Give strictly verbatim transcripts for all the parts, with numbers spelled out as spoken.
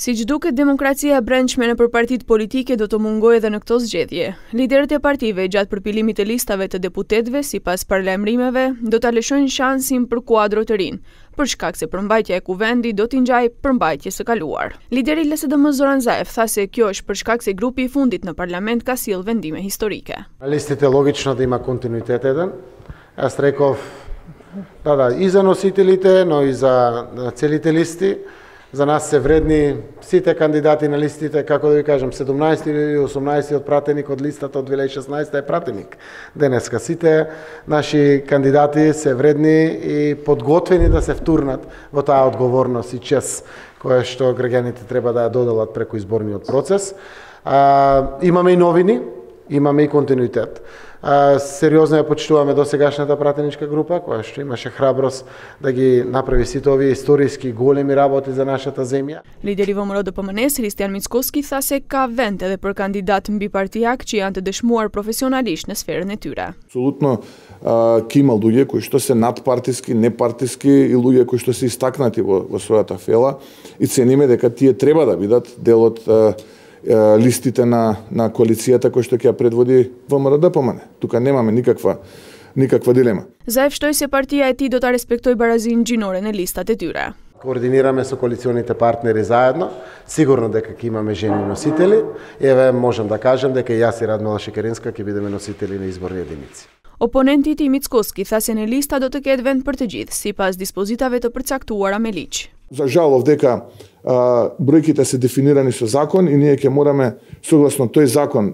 Siç duket, demokracia e brendshme nëpër partitë politike do të mungojë edhe në këto zgjedhje. Liderët e partive gjatë përpilimit të listave të deputetëve sipas paralajmërimeve do ta lëshojnë shansin për kuadro të rinj, për shkak se përmbajtja e kuvendit do t'i ngjajë përmbajtjes së kaluar. Lideri i L S D M Zoran Zaev tha se kjo është për shkak se grupi i fundit në parlament ka sill vendime historike. Listët e logjikshme do të ima kontinuitet edhe. As rekov, da da, i za nositelite, no i za celite listi. За нас се вредни сите кандидати на листите, како да ви кажам, седумнаесет или осумнаесет од пратеник од листата од две илјади и шеснаесета е пратеник. Денеска сите наши кандидати се вредни и подготвени да се втурнат во таа одговорност и чест која што граѓаните треба да ја доделат преку изборниот процес. А, имаме и новини, имаме и континуитет. Сериозно ја почитуваме досегашната пратеничка група, која што имаше храброст да ги направи сите овие историски големи работи за нашата земја. Lideri i V M R O D P M N E s Cristian Mickovski tha se ka vend edhe për kandidat mbi partijak që janë të dëshmuar profesionalisht në sferën e tyre. Absolutno kima ljude koji što se nadpartijski, nepartijski i ljude koji što se istaknati во својата фела и цениме дека тие треба да бидат дел од листите на на коалицијата кој што ќе ја предводи V M R O D P M N E. Тука немаме никаква никаква дилема. Заев што се партија е ти до та респектој баразин џиноре на листата тюра. Координираме со коалиционите партнери заедно, сигурно дека ќе имаме жени носители. Еве можам да кажам дека јас и Радмила Шекеренска ќе бидеме носители на изборни единици. Oponenti i Mickovski tha se në lista do të ketë vend për të gjithë, sipas dispozitave të përcaktuara me ligj. Za žalov deka brojkite se definirani su zakon i nije ke morame suglasno toj zakon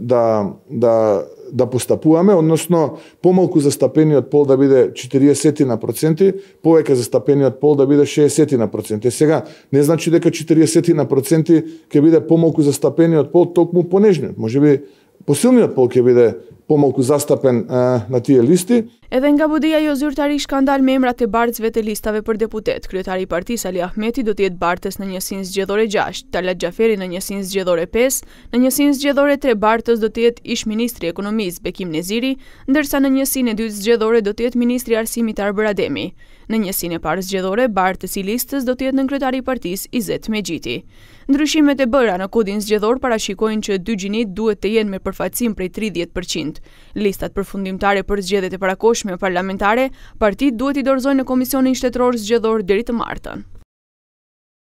da, da, da postapujame, odnosno pomalku za stapeni od pol da bide четириесет проценти, poveka za stapeni od pol da bide шеесет проценти. E sega ne znači deka четириесет проценти ke bide pomalku za stapeni od pol tokmu ponežnju. Može bi posilni od pol ke bide pomalku zastapen na tije listi. Edhe nga budeja jo zyrtari shkandal me emrat e bartësve të listave për deputet. Kryetari i partisë Ali Ahmeti do të jetë bartës në njësinë zgjedhore gjashtë, Talat Xhaferi në njësinë zgjedhore pesë, në njësinë zgjedhore tre bartës do të jetë ish ministri i ekonomisë Bekim Neziri, ndërsa në njësinë e dytë zgjedhore do të jetë ministri i arsimit Arber Ademi. Në njësinë e parë zgjedhore bartësi i listës do të jetë nën kryetari i partisë Izet Megjiti. Ndryshimet e bëra në kodin zgjedhor parashikojnë që dy gjinit duhet të jenë me përfaqësim prej tridhjetë përqind. Listat përfundimtare për zgjedhjet e parakoshme parlamentare, partitë duhet i dorëzojnë në Komisionin Shtetëror Zgjedhor deri të martën.